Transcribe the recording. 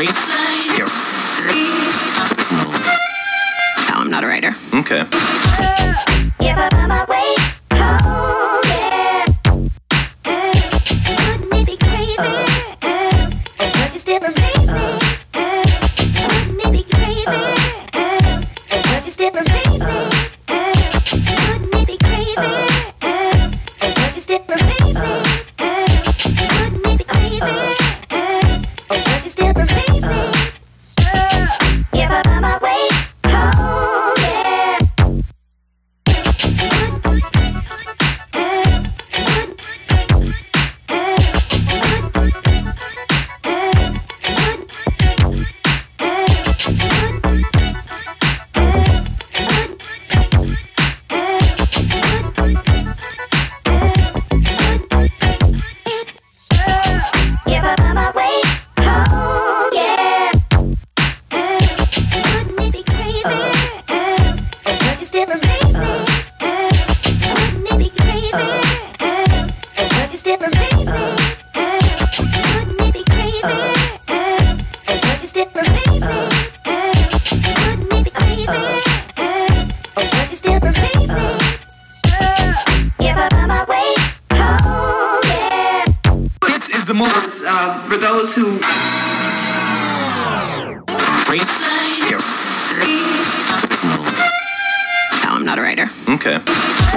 No, I'm not a writer. Okay. For those who no, I'm not a writer. Okay.